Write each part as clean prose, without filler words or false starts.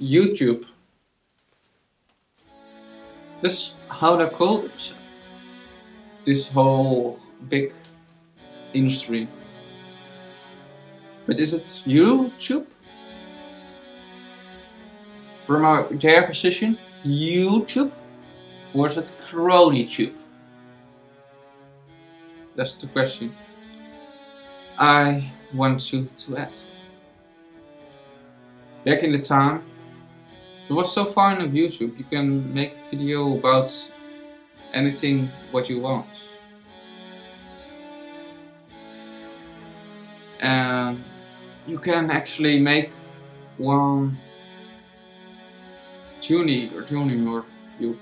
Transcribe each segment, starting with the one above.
YouTube. That's how they call themselves. This whole big industry. But is it YouTube? From their position, YouTube? Or is it CronyTube? That's the question I want you to ask. Back in the time, it was so fun on YouTube, you can make a video about anything what you want. And you can actually make one junior you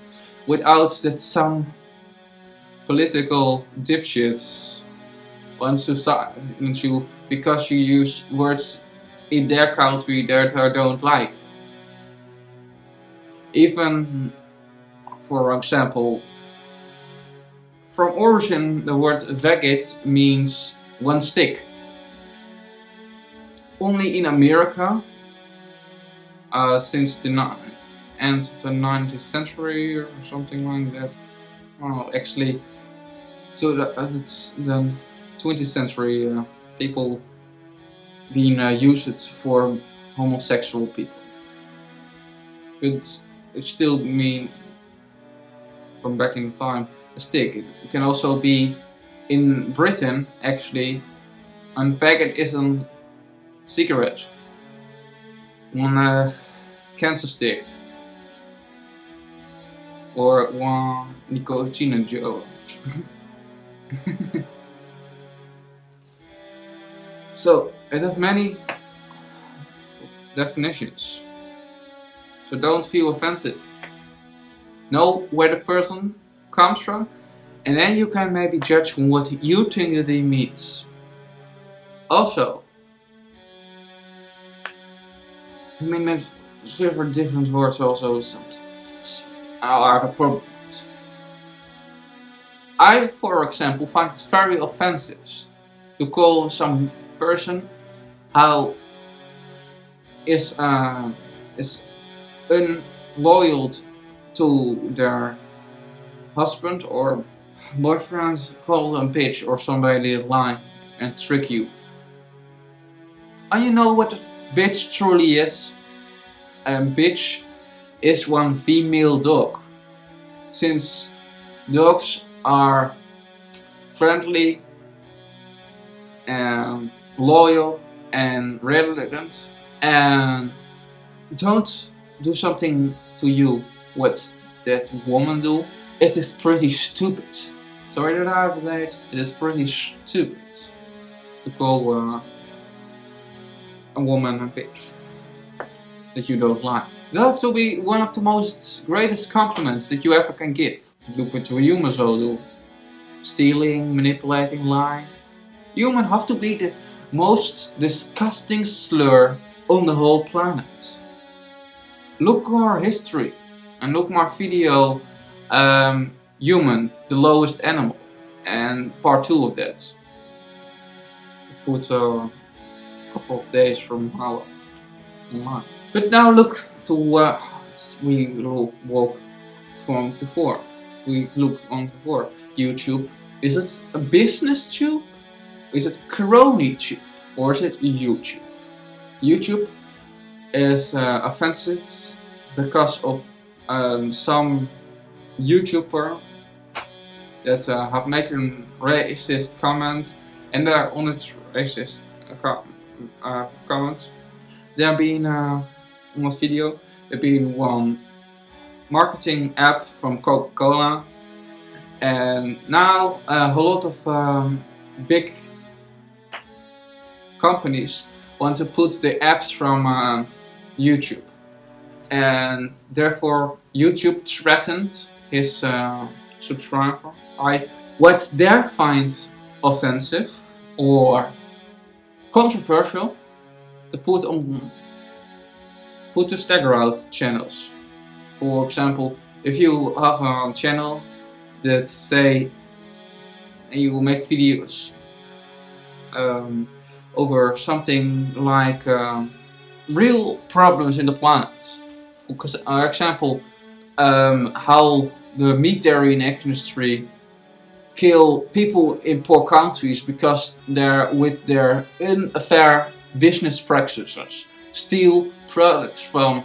without that some political dipshits on you because you use words in their country that I don't like. Even, for example, from origin the word "faggot" means one stick. Only in America, since the end of the 19th century or something like that. Well, actually, to the 20th century, people being used for homosexual people. But it still mean from back in the time a stick. It can also be in Britain actually. And faggot is a cigarette on a cancer stick. Or one nicotine joke. So it has many definitions. So don't feel offended. Know where the person comes from, and then you can maybe judge what you think that he means. Also, I mean, there's several different words also sometimes. Are the problems. I, for example, find it very offensive to call some person how is unloyal to their husband or boyfriend, call them bitch or somebody lie and trick you. And you know what a bitch truly is? A bitch is one female dog. Since dogs are friendly and loyal and reluctant and don't do something to you what that woman do, it is pretty stupid. Sorry that I have said it is pretty stupid to call a woman a bitch that you don't like. That have to be one of the most greatest compliments that you ever can give. Look what humans all do. Stealing, manipulating, lying. Humans have to be the most disgusting slur on the whole planet. Look our history and look my video Human, the Lowest Animal, and part 2 of that. I put a couple of days from now online. But now look to what we walk from to for. We look on to for. YouTube. Is it a business tube? Is it crony tube? Or is it YouTube? YouTube is offensive because of some YouTuber that have making racist comments and they're on its racist comments. They're being on this video, there being one marketing app from Coca-Cola, and now a lot of big companies want to put the apps from YouTube, and therefore YouTube threatened his subscriber. What they find offensive or controversial, to put to stagger out channels. For example, if you have a channel that say you make videos over something like real problems in the planet. Because, for example, how the meat dairy industry kill people in poor countries because they're with their unfair business practices, steal products from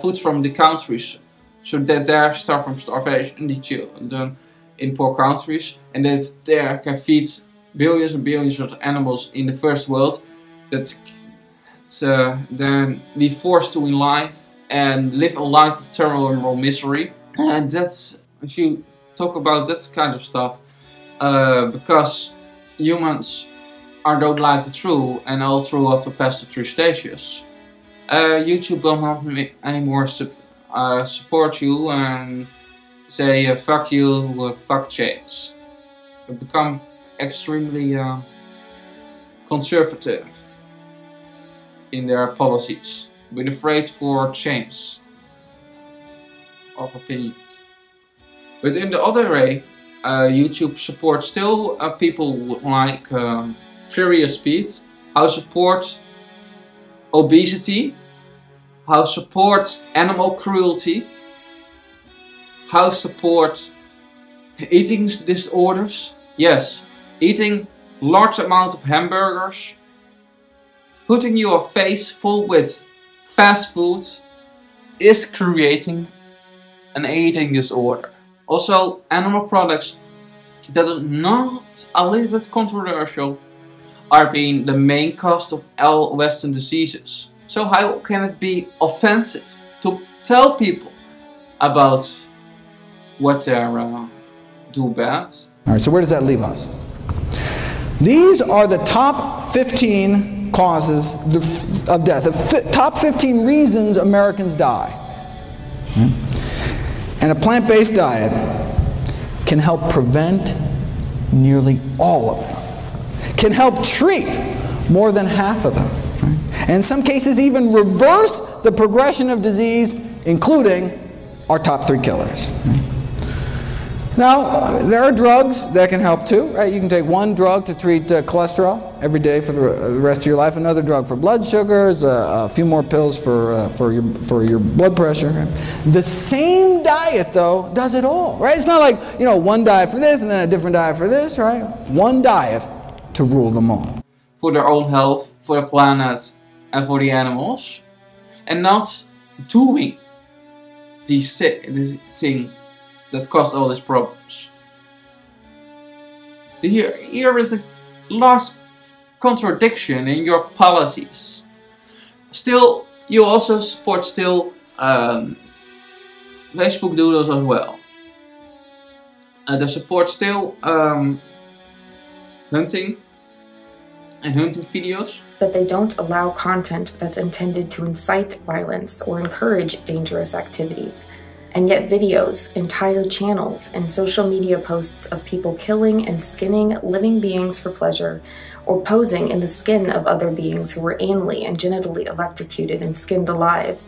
food from the countries, so that they starve from starvation, the children in poor countries, and that they can feed billions and billions of animals in the first world that then be forced to in life and live a life of terrible misery. And that's, if you talk about that kind of stuff, because humans don't like the truth, and all truth after past the 3 stages. YouTube don't help me anymore support you and say fuck you, fuck change. They become extremely conservative in their policies, been afraid for change of opinion. But in the other way, YouTube supports still people like Furious Pete, how support obesity, how support animal cruelty, how support eating disorders, yes, eating large amount of hamburgers, putting your face full with fast food is creating an eating disorder. Also, animal products that are not a little bit controversial are being the main cause of all Western diseases. So how can it be offensive to tell people about what they do bad? Alright, so where does that leave us? These are the top 15 causes of death, the top 15 reasons Americans die. And a plant-based diet can help prevent nearly all of them, can help treat more than half of them, right? And in some cases even reverse the progression of disease, including our top 3 killers. Right? Now, there are drugs that can help too, right? You can take one drug to treat cholesterol every day for the rest of your life, another drug for blood sugars, a few more pills for your blood pressure. Right? The same diet, though, does it all, right? It's not like, you know, one diet for this and then a different diet for this, right? One diet to rule them all. For their own health, for the planet, and for the animals, and not doing this thing that caused all these problems. Here is a large contradiction in your policies. Still, you also support still Facebook doodles as well. They support still hunting and hunting videos. But they don't allow content that's intended to incite violence or encourage dangerous activities. And yet videos, entire channels, and social media posts of people killing and skinning living beings for pleasure, or posing in the skin of other beings who were anally and genitally electrocuted and skinned alive,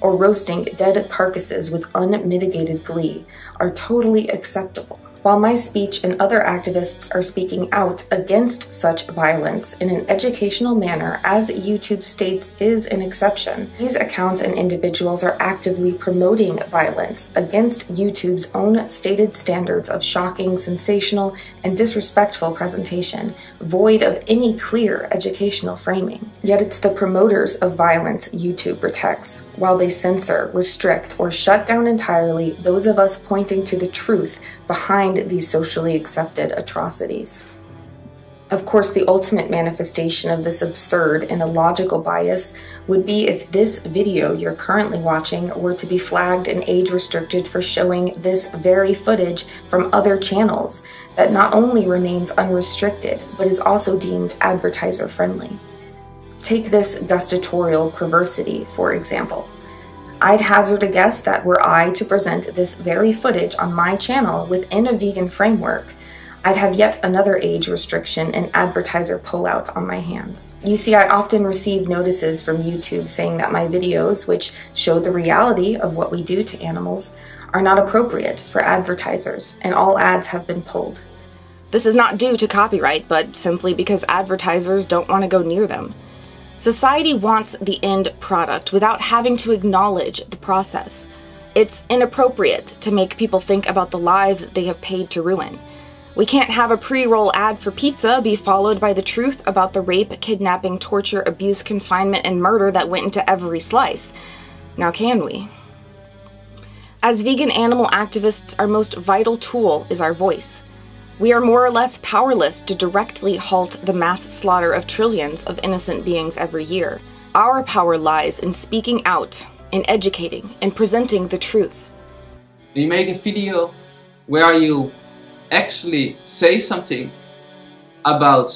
or roasting dead carcasses with unmitigated glee, are totally acceptable. While my speech and other activists are speaking out against such violence in an educational manner, as YouTube states is an exception, these accounts and individuals are actively promoting violence against YouTube's own stated standards of shocking, sensational, and disrespectful presentation, void of any clear educational framing. Yet it's the promoters of violence YouTube protects, while they censor, restrict, or shut down entirely those of us pointing to the truth behind these socially accepted atrocities. Of course, the ultimate manifestation of this absurd and illogical bias would be if this video you're currently watching were to be flagged and age restricted for showing this very footage from other channels that not only remains unrestricted, but is also deemed advertiser friendly. Take this gustatorial perversity, for example. I'd hazard a guess that were I to present this very footage on my channel within a vegan framework, I'd have yet another age restriction and advertiser pullout on my hands. You see, I often receive notices from YouTube saying that my videos, which show the reality of what we do to animals, are not appropriate for advertisers, and all ads have been pulled. This is not due to copyright, but simply because advertisers don't want to go near them. Society wants the end product without having to acknowledge the process. It's inappropriate to make people think about the lives they have paid to ruin. We can't have a pre-roll ad for pizza be followed by the truth about the rape, kidnapping, torture, abuse, confinement, and murder that went into every slice. Now can we? As vegan animal activists, our most vital tool is our voice. We are more or less powerless to directly halt the mass slaughter of trillions of innocent beings every year. Our power lies in speaking out, in educating, in presenting the truth. You make a video where you actually say something about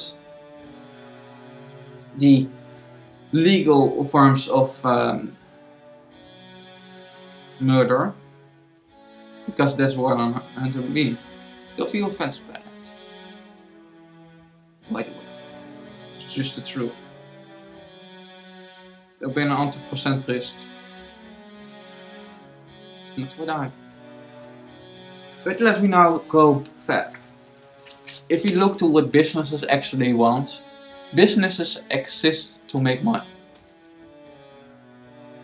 the legal forms of murder, because that's what I'm under me. Don't feel offensive by that. By the way, it's just the truth. Ik ben een antiprocentrist. It's not what I. But let me now go back. If you look to what businesses actually want, businesses exist to make money.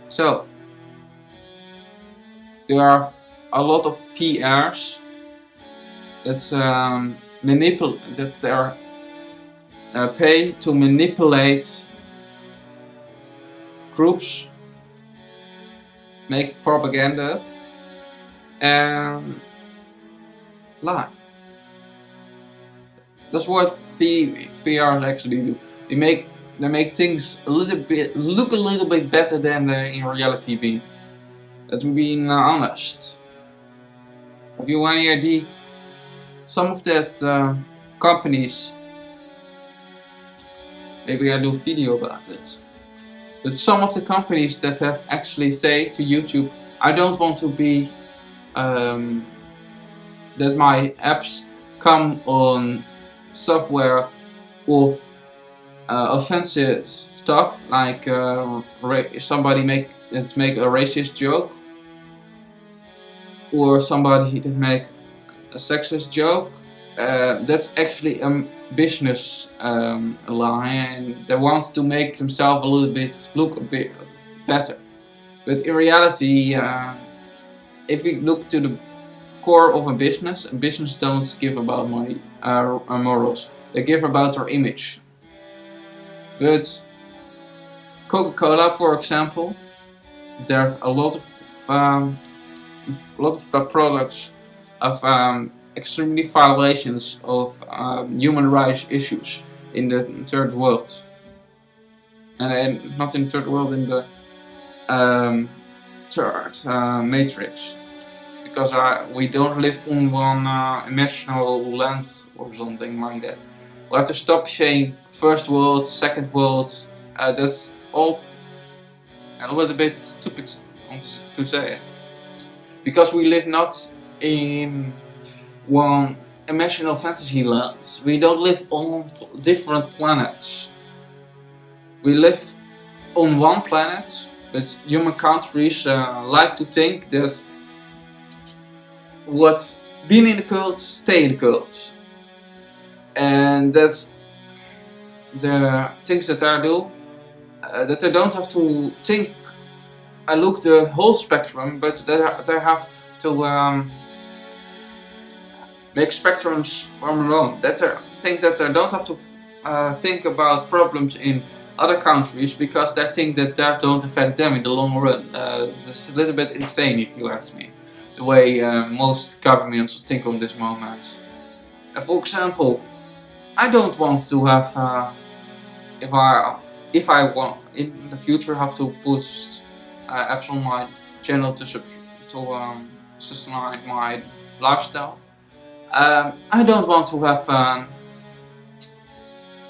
So there are a lot of PRs. That's that they are paid to manipulate groups, make propaganda, and lie. That's what PRs actually do. They make things a little bit look a little bit better than in reality TV. Let's be honest. Have you any idea? Some of that companies, maybe I do a video about it, but some of the companies that have actually said to YouTube, I don't want to be, that my apps come on software of offensive stuff, like somebody make a racist joke, or somebody that make a sexist joke. That's actually a business lie, and they want to make themselves a little bit look a bit better. But in reality, if we look to the core of a business don't give about money morals. They give about their image. But Coca-Cola, for example, there are a lot of products of extremely violations of human rights issues in the third world, and not in the third world, in the third matrix, because we don't live on one national land or something like that. We have to stop saying first world, second world. That's all a little bit stupid to say, because we live not in one emotional fantasy lands. We don't live on different planets. We live on one planet, but human countries like to think that what's been in the cult stay in the cult, and that's the things that I do, that they don't have to think. I look the whole spectrum, but they have to make spectrums on their own. That they think that they don't have to think about problems in other countries, because they think that that don't affect them in the long run. It's a little bit insane, if you ask me, the way most governments think on this moment. For example, I don't want to have, if I want in the future have to put apps on my channel to sustain my lifestyle. I don't want to have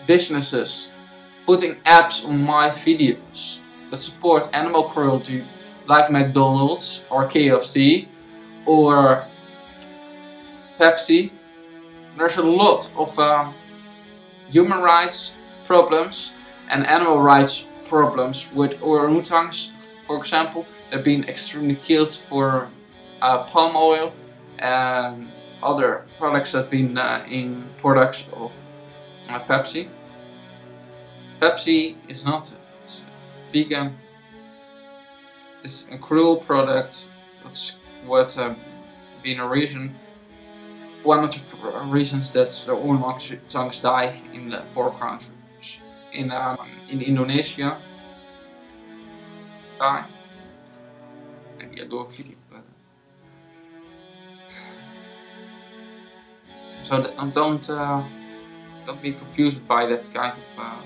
businesses putting apps on my videos that support animal cruelty, like McDonald's or KFC or Pepsi. There's a lot of human rights problems and animal rights problems with orangutans, for example. They've been extremely killed for palm oil and other products that have been in products of Pepsi. Pepsi is not vegan. It is a cruel product. That's what being a reason. One of the reasons that the Orangutangs die in the poor countries in Indonesia. Die. Ja, door Philippe. So don't be confused by that kind of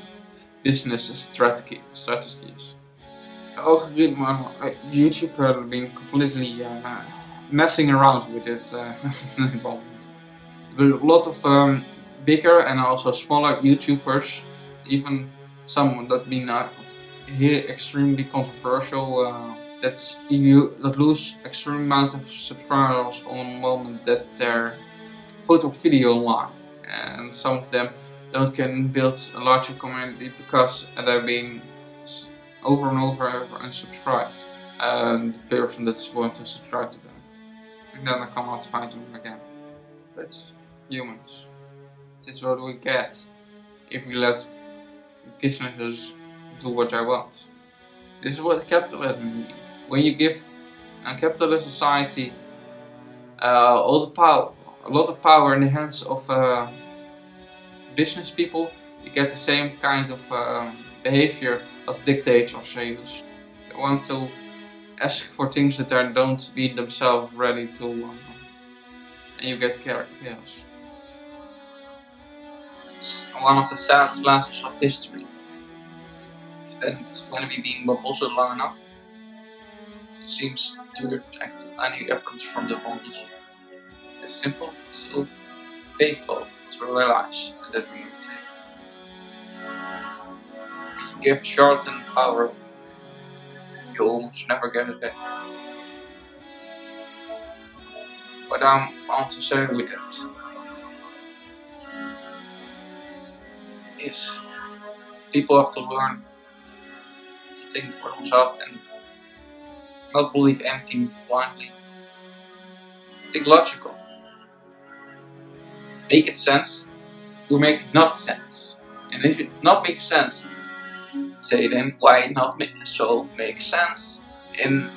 business strategies. The algorithm on YouTube have been completely messing around with it at the moment. There are a lot of bigger and also smaller YouTubers, even some that been here extremely controversial. That's that lose extreme amount of subscribers on the moment that they're put a video online, and some of them don't can build a larger community because they're being over and over unsubscribed, and the person that's want to subscribe to them, and then I cannot find them again. But humans, that's what we get if we let businesses do what they want. This is what capitalism means. When you give a capitalist society all the power, a lot of power in the hands of business people, you get the same kind of behavior as dictators use. They want to ask for things that they don't be themselves ready to, and you get chaos. It's one of the saddest lessons of history. Is that when we've been bamboozled long enough, it seems to reject any efforts from the bamboozled. It is simple, so painful to realize that we need to take. When you give shortened power, you almost never get it back. What I want to say with that is people have to learn to think for themselves and not believe anything blindly. Think logical. Make it sense or make it not sense. And if it not makes sense, say then why not make it so make sense, and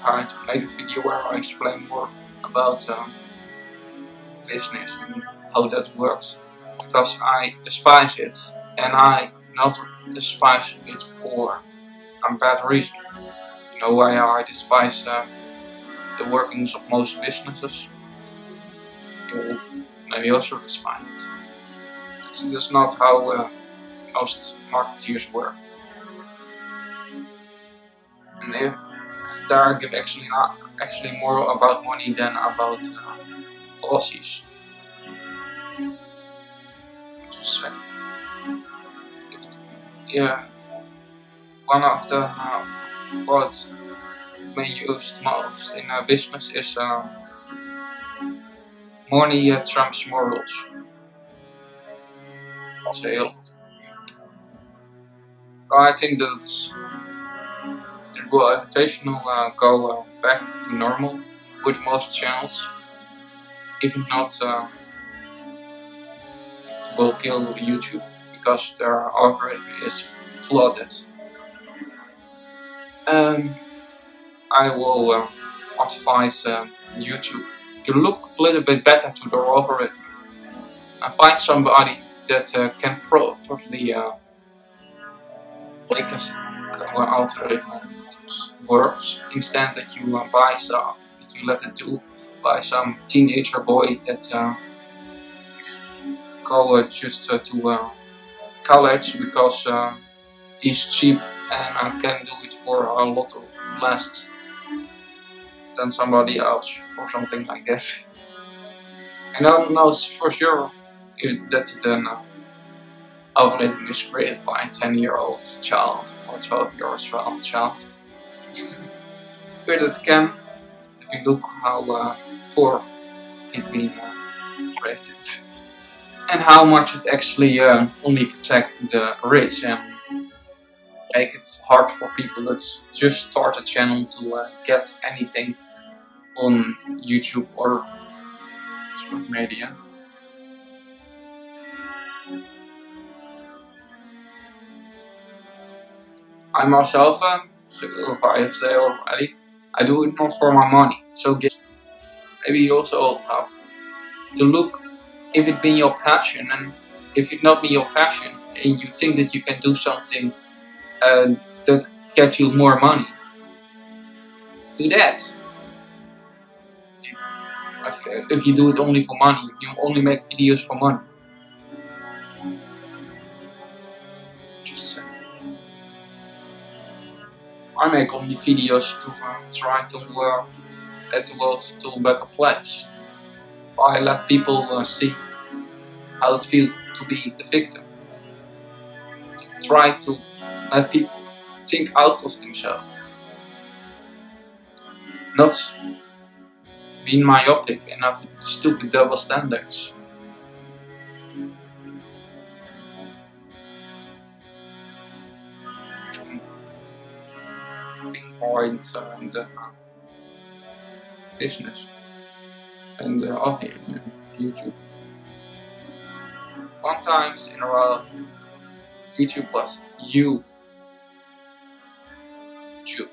trying to make a video where I explain more about business and how that works, because I despise it, and I not despise it for a bad reason. You know why I despise the workings of most businesses? You will maybe also despise it. It's just not how most marketeers work. And if, there I give actually more about money than about policies. Just saying. Yeah, one of the words being used most in business is money trumps morals. I say a lot. So I think that it will occasionally go back to normal with most channels. If not, it will kill YouTube, because their algorithm is flooded. I will advise YouTube to look a little bit better to their algorithm and find somebody that can properly make us an algorithm works, instead that you buy some, that you let it do by some teenager boy that go just to college because it's cheap and I can do it for a lot less than somebody else or something like that. And I don't know for sure if that's then algorithm is created by a 10-year-old child or 12-year-old child. But it can, if you look how poor it being created. And how much it actually only protects the rich and make it hard for people that just start a channel to get anything on YouTube or media. I myself am, so if I say already, I do it not for my money. So maybe you also have to look if it been your passion, and if it not be your passion and you think that you can do something that gets you more money, do that. If you do it only for money, if you only make videos for money. Just say. I make only videos to try to let the world to a better place. I let people see how it feels to be the victim. To try to let people think out of themselves. Not being myopic and have stupid double standards. Pinpoint and business and up here, YouTube. One time in a while, YouTube was YouTube,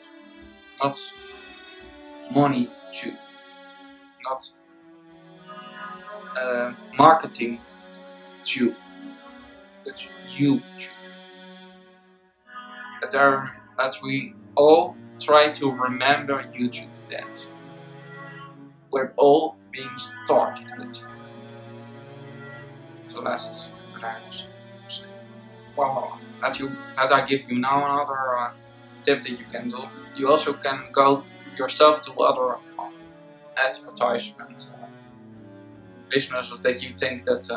not money tube, not marketing tube, but YouTube. That we all try to remember YouTube, that we're all being started with. So that's what I was saying. Well, that I give you now another tip that you can do. You also can go yourself to other advertisement businesses that you think that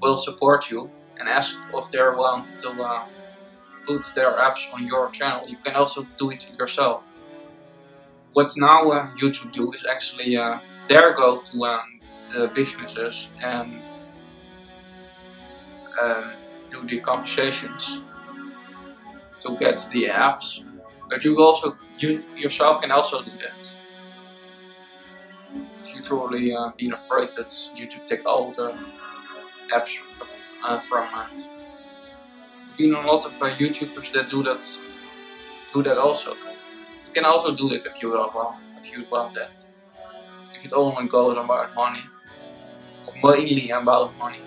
will support you, and ask if they want to put their apps on your channel. You can also do it yourself. What now YouTube do is actually their go to the businesses and do the conversations to get the apps, but you yourself can also do that. If you truly being afraid that YouTube take all the apps from it. There's been a lot of YouTubers that do that also. You can also do it if you want that. If it only goes about money, or mainly about money.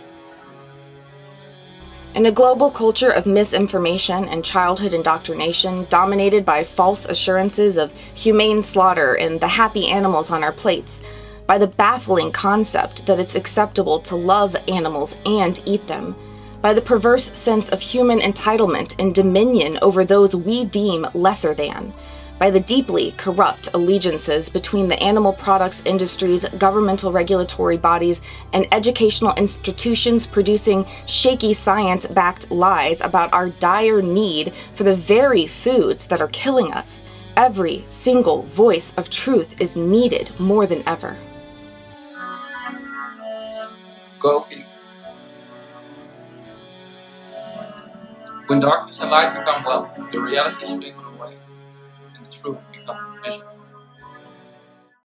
In a global culture of misinformation and childhood indoctrination dominated by false assurances of humane slaughter and the happy animals on our plates, by the baffling concept that it's acceptable to love animals and eat them, by the perverse sense of human entitlement and dominion over those we deem lesser than, by the deeply corrupt allegiances between the animal products industries, governmental regulatory bodies, and educational institutions producing shaky science-backed lies about our dire need for the very foods that are killing us. Every single voice of truth is needed more than ever. Coffee. When darkness and light become one, the reality speaks. True.